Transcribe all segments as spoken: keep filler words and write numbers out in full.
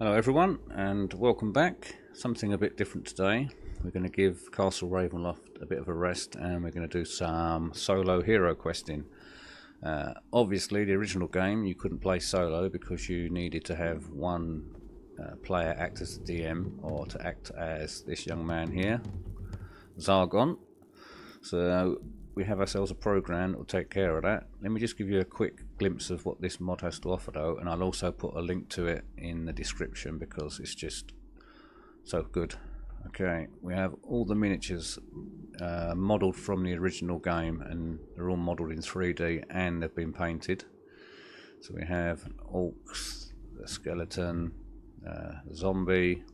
Hello everyone and welcome back. Something a bit different today. We're going to give Castle Ravenloft a bit of a rest and we're going to do some solo hero questing. Uh, obviously the original game you couldn't play solo because you needed to have one uh, player act as the D M or to act as this young man here, Zargon. So we have ourselves a program that will take care of that. Let me just give you a quick glimpse of what this mod has to offer though, and I'll also put a link to it in the description because it's just so good. Okay, we have all the miniatures uh, modelled from the original game, and they're all modelled in three D and they've been painted. So we have orcs, the skeleton, uh, zombie,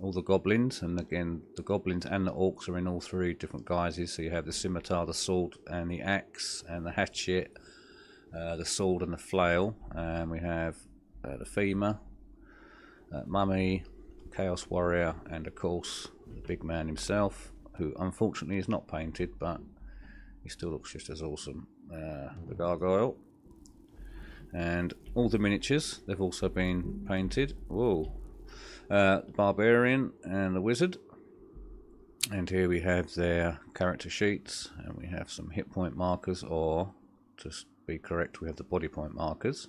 all the goblins, and again the goblins and the orcs are in all three different guises. So you have the scimitar, the sword and the axe, and the hatchet, uh, the sword and the flail, and we have uh, the femur, uh, mummy, chaos warrior, and of course the big man himself, who unfortunately is not painted, but he still looks just as awesome, uh, the gargoyle. And all the miniatures, they've also been painted. Whoa. Uh, the barbarian and the wizard, and here we have their character sheets, and we have some hit point markers, or to be correct, we have the body point markers.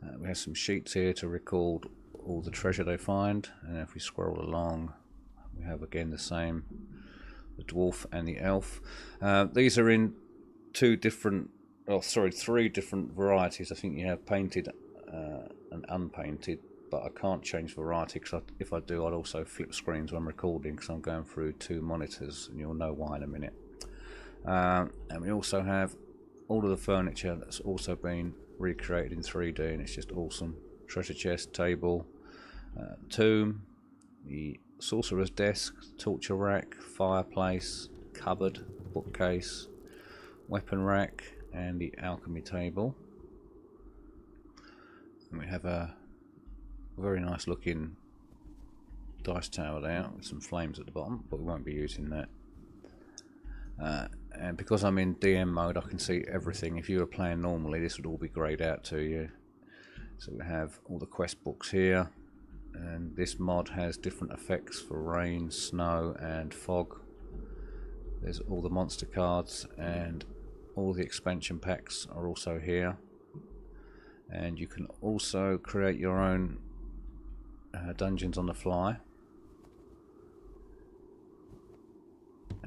Uh, we have some sheets here to record all the treasure they find, and if we scroll along we have again the same, the dwarf and the elf. Uh, these are in two different, oh sorry, three different varieties. I think you have painted uh, and unpainted, but I can't change variety because I, if I do I'll also flip screens when I'm recording because I'm going through two monitors, and you'll know why in a minute. Um, and we also have all of the furniture that's also been recreated in three D, and it's just awesome. Treasure chest, table, uh, tomb, the sorcerer's desk, torture rack, fireplace, cupboard, bookcase, weapon rack, and the alchemy table. And we have a very nice looking dice tower there with some flames at the bottom, but we won't be using that. Uh, and because I'm in D M mode I can see everything. If you were playing normally this would all be greyed out to you. So we have all the quest books here, and this mod has different effects for rain, snow and fog. There's all the monster cards, and all the expansion packs are also here, and you can also create your own Uh, dungeons on the fly.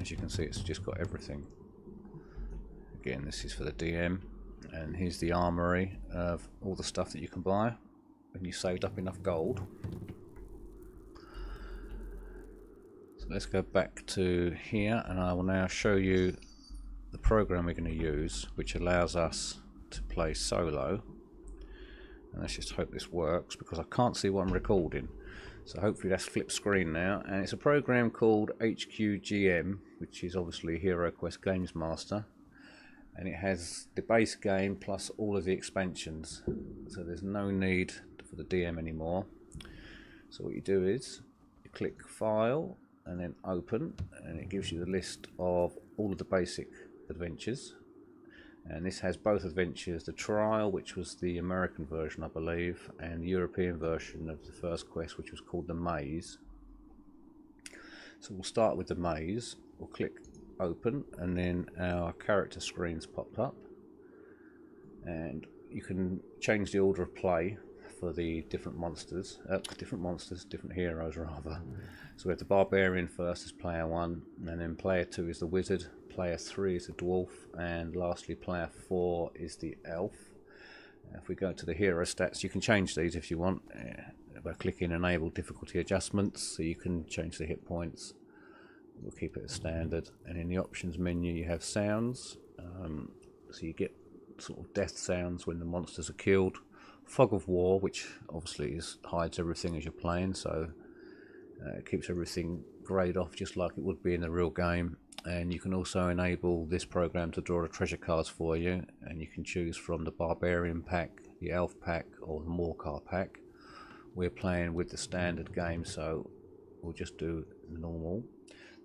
As you can see it's just got everything. Again this is for the D M, and here's the armory of all the stuff that you can buy when you saved up enough gold. So let's go back to here, and I will now show you the program we're going to use, which allows us to play solo. And let's just hope this works because I can't see what I'm recording. So hopefully that's flip screen now. And it's a program called H Q G M, which is obviously HeroQuest Games Master. And it has the base game plus all of the expansions. So there's no need for the D M anymore. So what you do is you click File and then Open, and it gives you the list of all of the basic adventures. And this has both adventures, The Trial, which was the American version I believe, and the European version of the first quest, which was called The Maze. So we'll start with The Maze. We'll click Open, and then our character screens popped up, and you can change the order of play for the different monsters, uh, different monsters, different heroes rather. So we have the Barbarian first as player one, and then player two is the Wizard, player three is the Dwarf, and lastly player four is the Elf. If we go to the hero stats, you can change these if you want by clicking Enable Difficulty Adjustments, so you can change the hit points. We'll keep it as standard, and in the options menu you have sounds, um, so you get sort of death sounds when the monsters are killed. Fog of War, which obviously is, hides everything as you're playing, so uh, it keeps everything greyed off just like it would be in the real game. And you can also enable this program to draw the treasure cards for you, and you can choose from the Barbarian pack, the Elf pack or the Morcar pack. We're playing with the standard game, so we'll just do normal.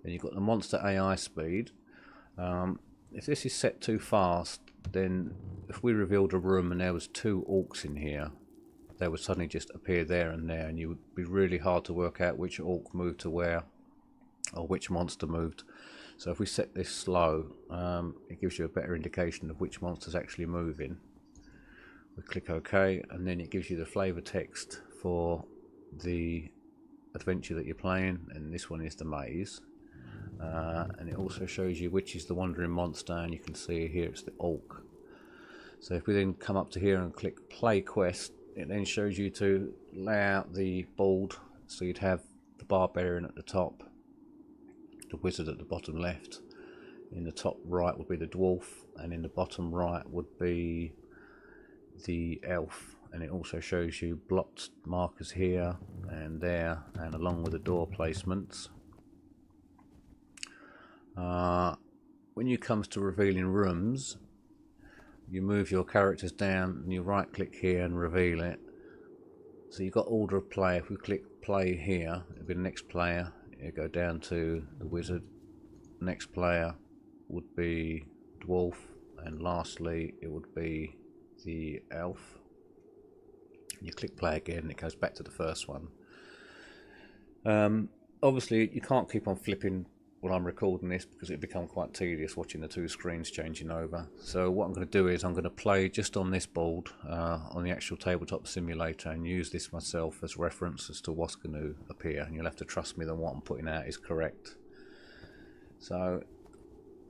Then you've got the monster A I speed. Um, if this is set too fast, then if we revealed a room and there was two orcs in here, they would suddenly just appear there and there, and you would be really hard to work out which orc moved to where or which monster moved. So if we set this slow, um, it gives you a better indication of which monster's actually moving. We click OK, and then it gives you the flavor text for the adventure that you're playing, and this one is The Maze. Uh, and it also shows you which is the wandering monster, and you can see here it's the orc. So if we then come up to here and click play quest, it then shows you to lay out the board, so you'd have the barbarian at the top, the wizard at the bottom left, in the top right would be the dwarf, and in the bottom right would be the elf. And it also shows you blocked markers here and there, and along with the door placements. Uh, when it comes to revealing rooms, you move your characters down and you right click here and reveal it. So you've got order of play. If we click play here, it'll be the next player, it'll go down to the wizard, next player would be dwarf, and lastly it would be the elf. You click play again and it goes back to the first one. Um, obviously you can't keep on flipping while I'm recording this, because it'd become quite tedious watching the two screens changing over. So what I'm going to do is I'm going to play just on this board, uh, on the actual Tabletop Simulator, and use this myself as reference as to what's going to appear, and you'll have to trust me that what I'm putting out is correct. So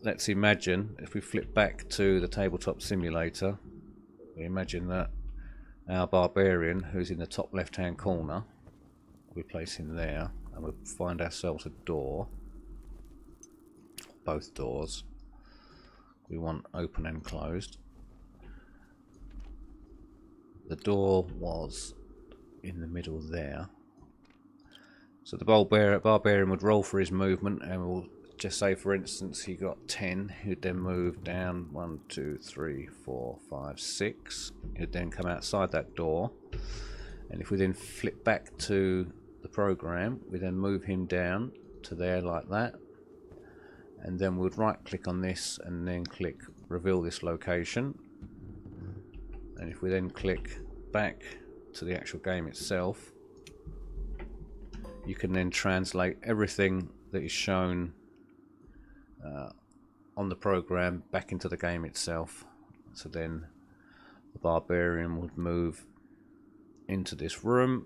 let's imagine if we flip back to the Tabletop Simulator, we imagine that our barbarian, who's in the top left hand corner, we place him there, and we find ourselves a door. Both doors we want open and closed. The door was in the middle there, so the barbarian would roll for his movement, and we'll just say for instance he got ten, he'd then move down one, two, three, four, five, six, he'd then come outside that door, and if we then flip back to the program, we then move him down to there like that, and then we'll right click on this and then click reveal this location. And if we then click back to the actual game itself, you can then translate everything that is shown uh, on the program back into the game itself. So then the barbarian would move into this room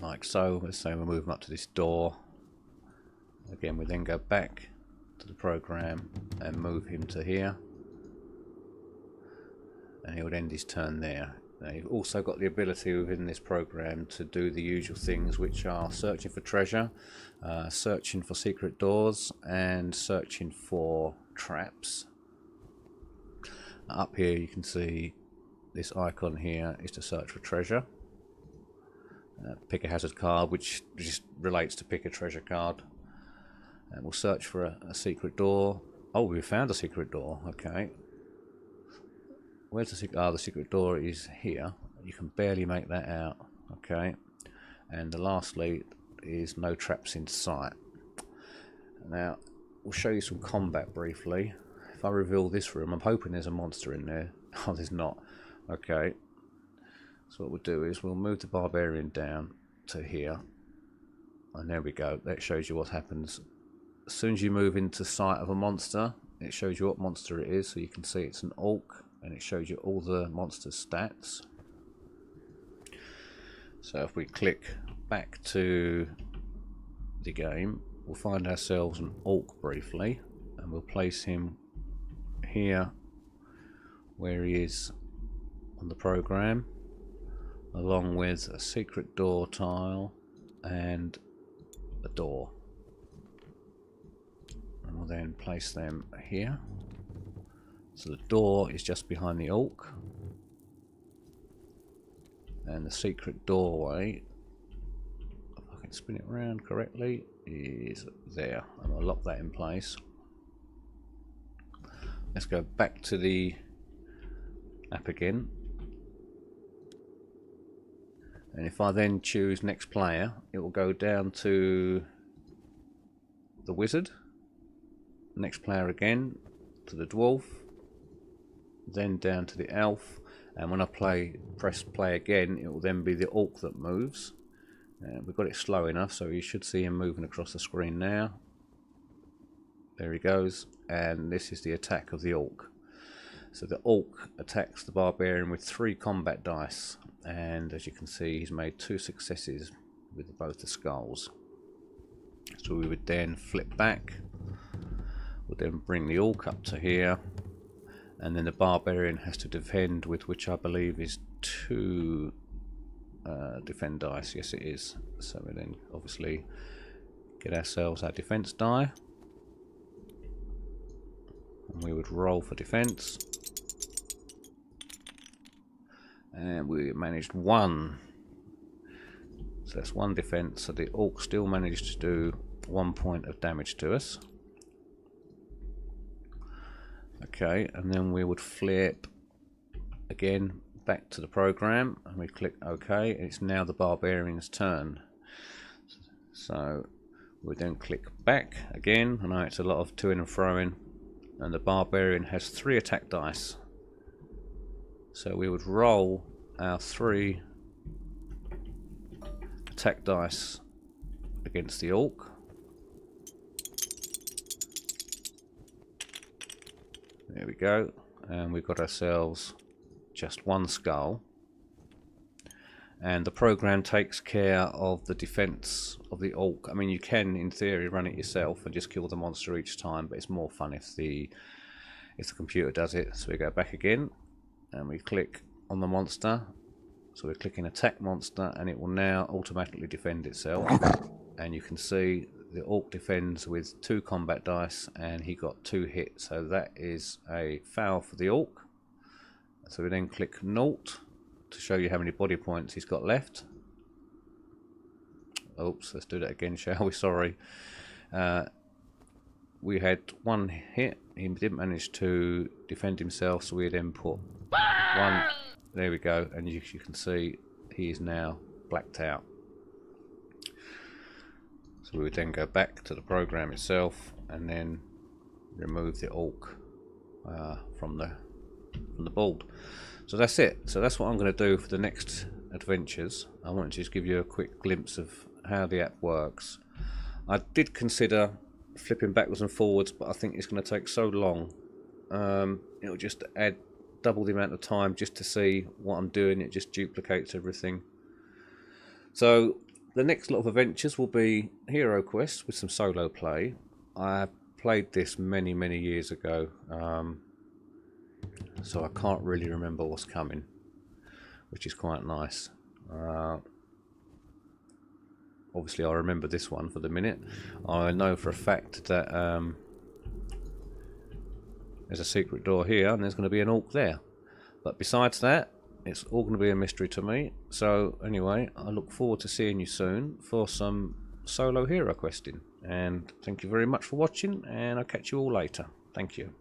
like so. Let's say we move up to this door again, we then go back to the program and move him to here, and he would end his turn there. Now you've also got the ability within this program to do the usual things, which are searching for treasure, uh, searching for secret doors, and searching for traps. Up here you can see this icon here is to search for treasure. Uh, pick a hazard card, which just relates to pick a treasure card. And we'll search for a, a secret door. Oh, we found a secret door. Okay. Where's the secret? Ah, the secret door is here. You can barely make that out. Okay. And the lastly is no traps in sight. Now, we'll show you some combat briefly. If I reveal this room, I'm hoping there's a monster in there. Oh, there's not. Okay. So what we'll do is we'll move the barbarian down to here. And there we go. That shows you what happens. As soon as you move into sight of a monster, it shows you what monster it is, so you can see it's an orc, and it shows you all the monster's stats. So if we click back to the game, we'll find ourselves an orc briefly, and we'll place him here where he is on the program, along with a secret door tile and a door. And we'll then place them here. So the door is just behind the orc, and the secret doorway, if I can spin it around correctly, is there. And I'll lock that in place. Let's go back to the app again, and if I then choose next player, it will go down to the wizard, next player again to the dwarf, then down to the elf, and when I play, press play again, it will then be the orc that moves. Uh, we've got it slow enough, so you should see him moving across the screen now. There he goes, and this is the attack of the orc. So the orc attacks the barbarian with three combat dice, and as you can see, he's made two successes with both the skulls. So we would then flip back, we'll then bring the orc up to here, and then the barbarian has to defend with which I believe is two uh, defend dice. Yes, it is. So we then obviously get ourselves our defense die, and we would roll for defense, and we managed one. So that's one defense, so the orc still managed to do one point of damage to us. Okay, and then we would flip again back to the program, and we click OK, and it's now the barbarian's turn. So we then click back again. I know it's a lot of to-ing and fro-ing, and the barbarian has three attack dice. So we would roll our three attack dice against the orc. There we go, and we've got ourselves just one skull, and the program takes care of the defense of the orc. I mean, you can in theory run it yourself and just kill the monster each time, but it's more fun if the if the computer does it. So we go back again and we click on the monster. So we're clicking attack monster, and it will now automatically defend itself, and you can see the orc defends with two combat dice and he got two hits, so that is a foul for the orc. So we then click naught to show you how many body points he's got left. Oops, let's do that again, shall we? Sorry. Uh, we had one hit, he didn't manage to defend himself, so we then put one. There we go, and you, you can see he is now blacked out. So we would then go back to the program itself and then remove the orc uh, from the from the board. So that's it. So that's what I'm going to do for the next adventures. I want to just give you a quick glimpse of how the app works. I did consider flipping backwards and forwards, but I think it's going to take so long. Um, it'll just add double the amount of time just to see what I'm doing. It just duplicates everything. So the next lot of adventures will be HeroQuest with some solo play. I played this many many years ago, um, so I can't really remember what's coming, which is quite nice. Uh, obviously I remember this one for the minute. I know for a fact that um, there's a secret door here, and there's going to be an orc there. But besides that, it's all going to be a mystery to me. So anyway, I look forward to seeing you soon for some solo hero questing. And thank you very much for watching, and I'll catch you all later. Thank you.